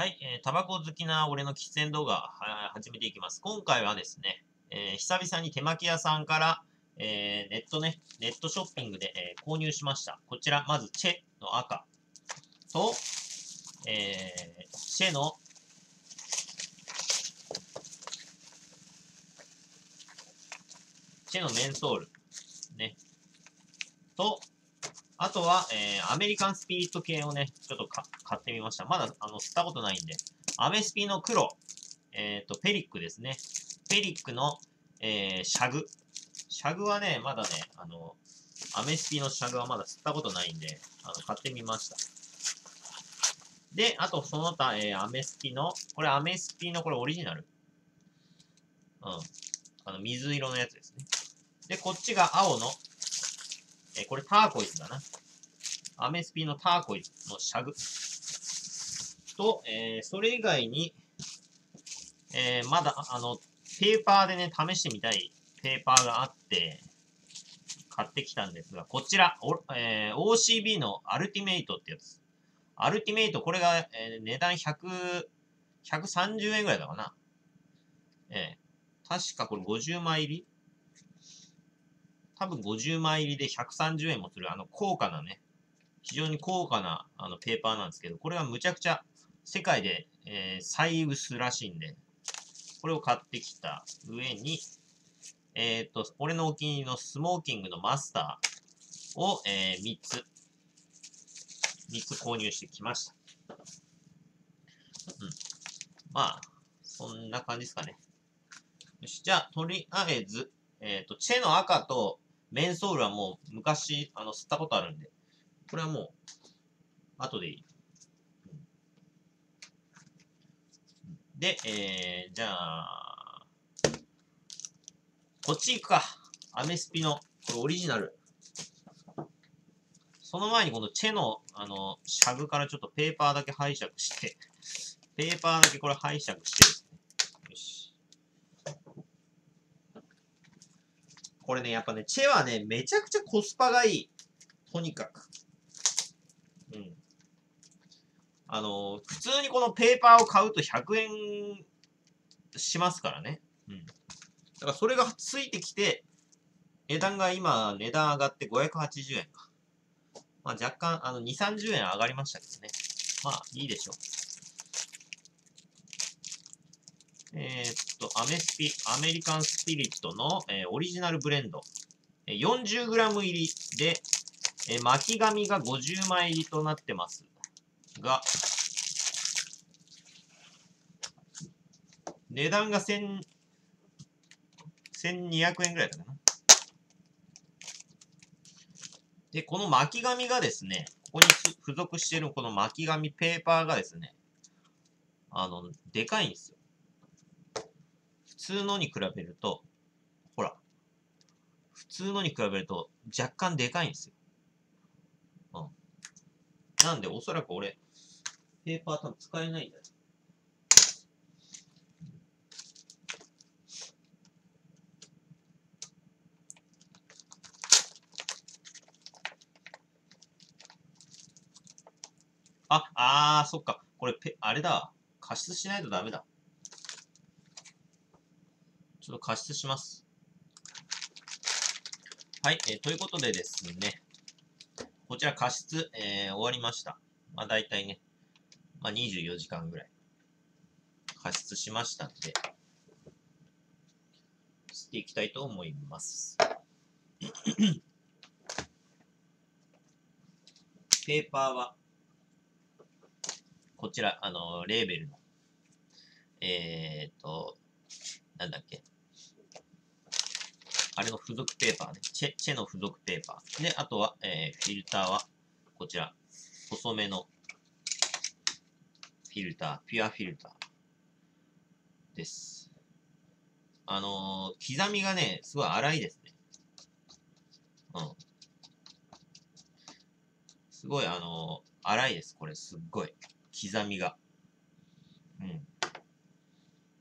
はい、タバコ好きな俺の喫煙動画、始めていきます。今回はですね、久々に手巻き屋さんから、ネットショッピングで、購入しました。こちら、まず、チェの赤と、チェのメンソール。ね。と、あとは、アメリカンスピリット系をね、ちょっと買ってみました。まだ、吸ったことないんで。アメスピの黒。ペリックですね。ペリックの、シャグ。シャグはね、まだね、アメスピのシャグはまだ吸ったことないんで、買ってみました。で、あと、その他、アメスピの、これオリジナル。うん。水色のやつですね。で、こっちが青の、これターコイズだな。アメスピのターコイズのシャグ。と、それ以外に、まだ、ペーパーでね、試してみたいペーパーがあって、買ってきたんですが、こちら、OCB のアルティメイトってやつ。アルティメイト、これが、値段130円ぐらいだかな。確かこれ50枚入り多分50枚入りで130円もする、高価なね、非常に高価な、ペーパーなんですけど、これはむちゃくちゃ、世界で、最薄らしいんで、これを買ってきた上に、俺のお気に入りのスモーキングのマスターを、3つ購入してきました。うん。まあ、そんな感じですかね。よし、じゃあ、とりあえず、チェの赤と、メンソールはもう昔、吸ったことあるんで、これはもう、後でいい。で、じゃあ、こっち行くか。アメスピの、これオリジナル。その前にこのチェの、シャグからちょっとペーパーだけ拝借して、ペーパーだけこれ拝借してですね。よし。これね、やっぱね、チェはね、めちゃくちゃコスパがいい。とにかく。うん。普通にこのペーパーを買うと100円しますからね。うん。だからそれがついてきて、値段上がって580円か。まあ若干、2、30円上がりましたけどね。まあ、いいでしょう。アメリカンスピリットの、オリジナルブレンド。40g 入りで、巻き紙が50枚入りとなってますが、値段が1200円ぐらいだな。で、この巻き紙がですね、ここに付属しているこの巻き紙ペーパーがですね、でかいんですよ。普通のに比べると、ほら、普通のに比べると若干でかいんですよ。うん。なんで、おそらく俺、ペーパー多分使えないんだよ。そっか。これ、あれだ。加湿しないとダメだ。ちょっと加湿します。はい、ということでですね、こちら加湿、終わりました。まあ大体ね、まあ24時間ぐらい加湿しましたんで、吸っていきたいと思います。ペーパーは、こちら、レーベルの、なんだっけ。あれの付属ペーパーね。チェの付属ペーパー。で、あとは、フィルターは、こちら、細めのフィルター、ピュアフィルターです。刻みがね、すごい粗いですね。うん。すごい、粗いです。これ、すっごい。刻みが。うん。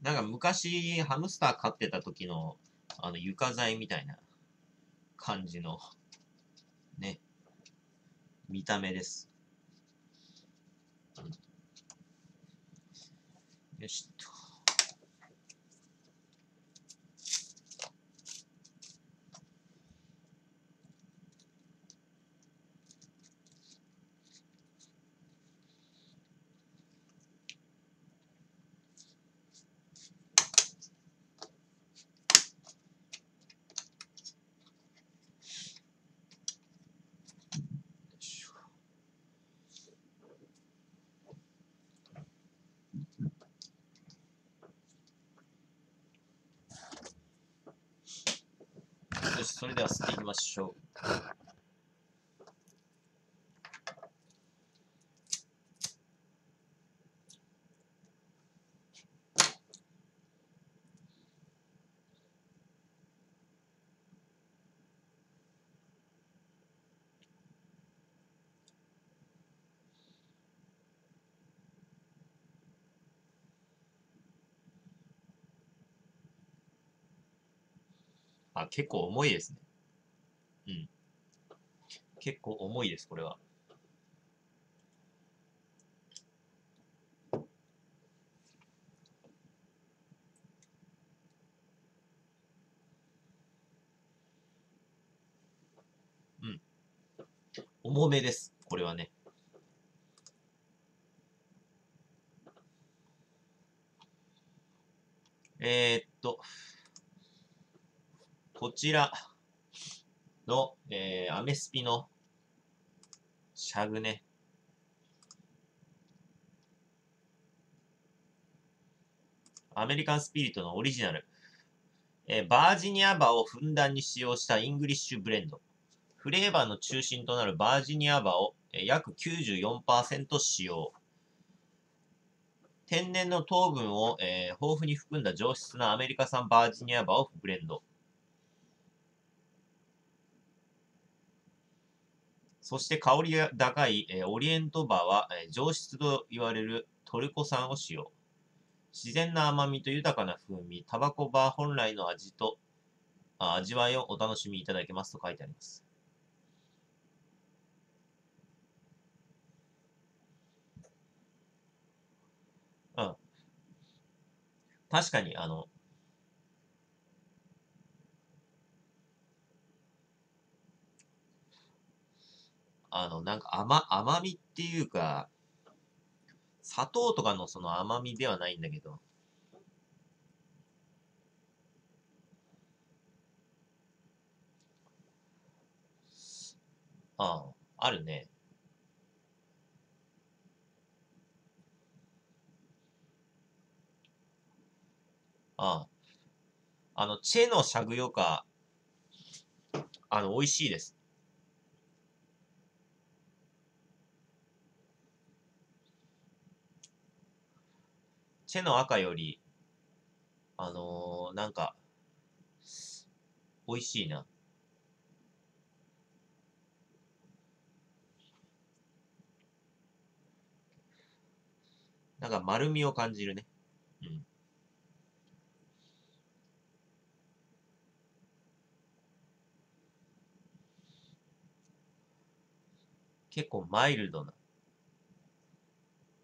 なんか昔、ハムスター飼ってた時の、床材みたいな感じの、ね、見た目です。よしと。それでは吸っていきましょう。あ、結構重いですね。うん。結構重いです、これは。うん。重めです、これはね。こちらの、アメスピのシャグね。アメリカンスピリットのオリジナル。バージニア葉をふんだんに使用したイングリッシュブレンド。フレーバーの中心となるバージニア葉を約 94% 使用。天然の糖分を、豊富に含んだ上質なアメリカ産バージニア葉をブレンド。そして香りが高い、オリエントバーは、上質と言われるトルコ産を使用。自然な甘みと豊かな風味、タバコバー本来の味わいをお楽しみいただけますと書いてあります。うん。確かに、なんか甘みっていうか、砂糖とかのその甘みではないんだけど、あるね。チェのシャグヨカ、美味しいです。チェの赤より、なんか、美味しいな。なんか丸みを感じるね。うん。結構マイルドな。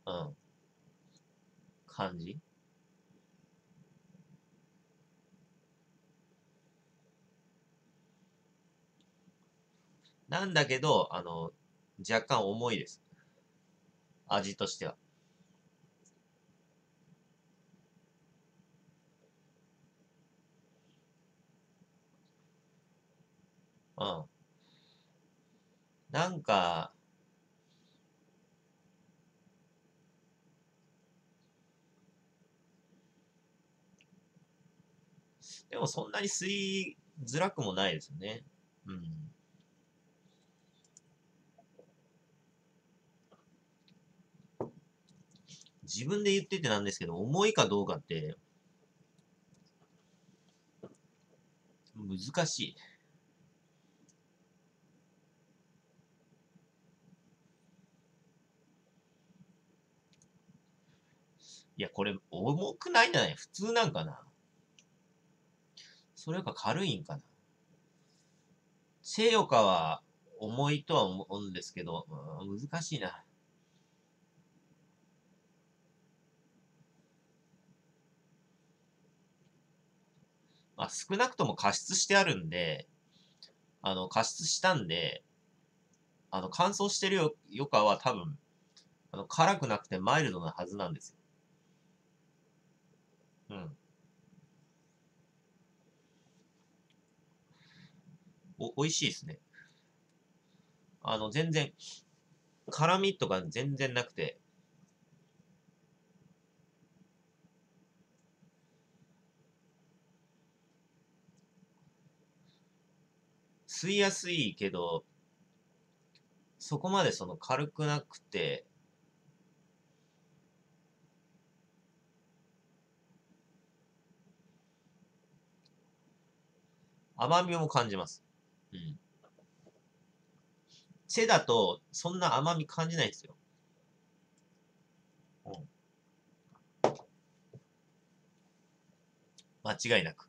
うん。感じ。なんだけど、若干重いです。味としては。うん。なんか、でもそんなに吸いづらくもないですよね。うん。自分で言っててなんですけど、重いかどうかって、難しい。いや、これ重くないんじゃない？普通なんかな。それよりか軽いんかな。チェヨカは重いとは思うんですけど、難しいな。まあ、少なくとも加湿してあるんで、加湿したんで、乾燥してるよかは多分、辛くなくてマイルドなはずなんですよ。うん。美味しいですね。全然、辛みとか全然なくて、吸いやすいけど、そこまで軽くなくて、甘みも感じます。うん。背だと、そんな甘み感じないですよ。うん。間違いなく。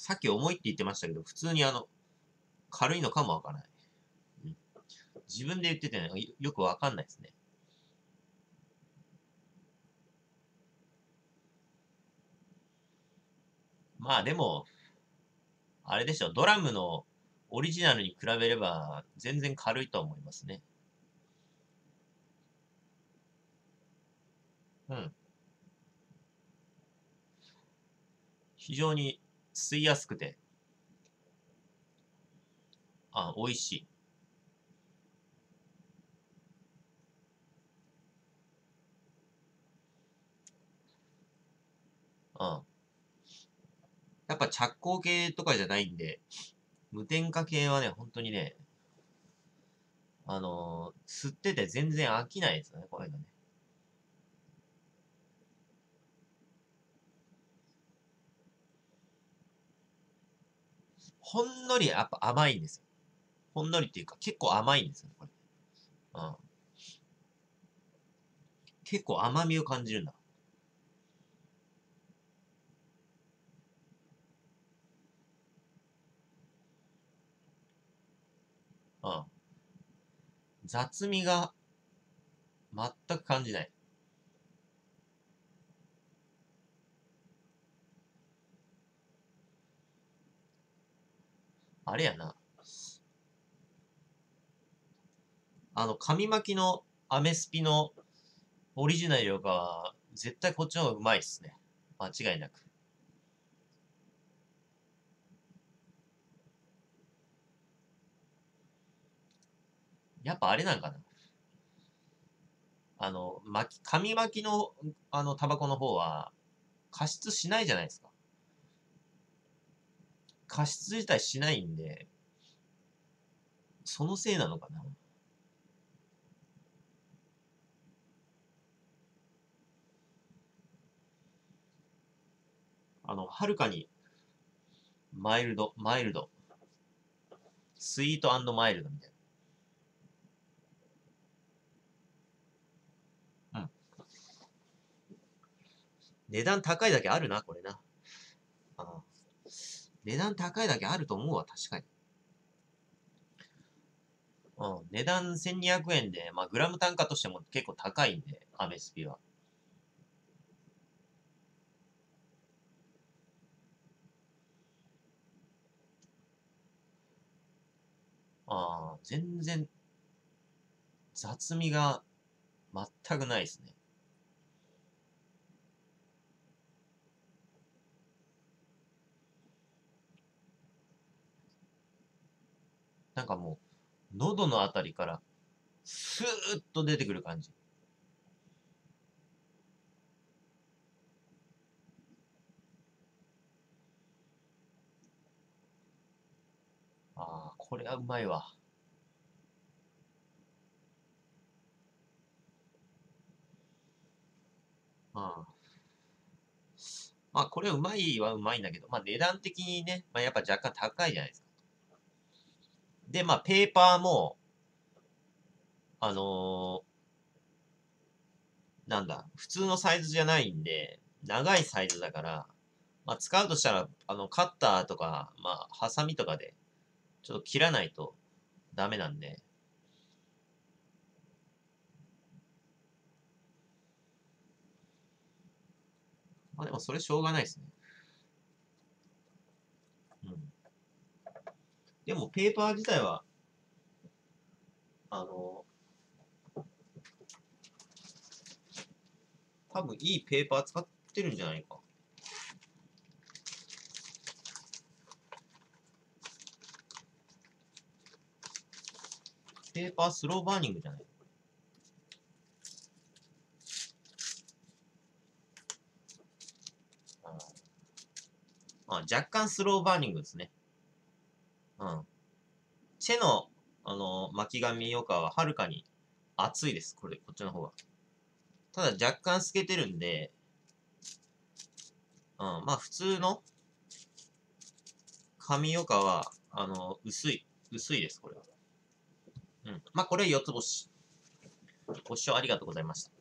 さっき重いって言ってましたけど、普通に軽いのかもわからない。うん、自分で言ってて、ね、よくわかんないですね。まあでも、あれでしょ、ドラムのオリジナルに比べれば全然軽いと思いますね。うん。非常に吸いやすくて、美味しい。うん。やっぱ着工系とかじゃないんで、無添加系はね、本当にね、吸ってて全然飽きないですよね、これがね。ほんのりやっぱ甘いんですよ。ほんのりっていうか、結構甘いんですよね、これ。うん。結構甘みを感じるんだ。うん。雑味が全く感じない。あれやな。紙巻きのアメスピのオリジナルよりかは、絶対こっちの方がうまいっすね。間違いなく。やっぱあれなんかな。紙巻きの、タバコの方は、加湿しないじゃないですか。加湿自体しないんで、そのせいなのかな。はるかに、マイルド、スイート&マイルドみたいな。うん。値段高いだけあるな、これな。値段高いだけあると思うわ、確かに。うん、値段1200円で、まあ、グラム単価としても結構高いんで、アメスピは。全然、雑味が全くないですね。なんかもう、喉のあたりから、スーッと出てくる感じ。これはうまいわ。まあ、これはうまいはうまいんだけど、まあ値段的にね、まあやっぱ若干高いじゃないですか。で、まあ、ペーパーも、なんだ、普通のサイズじゃないんで、長いサイズだから、まあ、使うとしたら、カッターとか、まあ、ハサミとかで、ちょっと切らないとダメなんで。まあでもそれしょうがないですね。うん。でもペーパー自体は、多分いいペーパー使ってるんじゃないか。ペーパースローバーニングじゃない。若干スローバーニングですね。うん。チェの、巻き紙よかははるかに熱いです。こっちの方が。ただ若干透けてるんで、うん、まあ普通の紙よかは、薄いです、これは。うん。まあこれは4つ星。ご視聴ありがとうございました。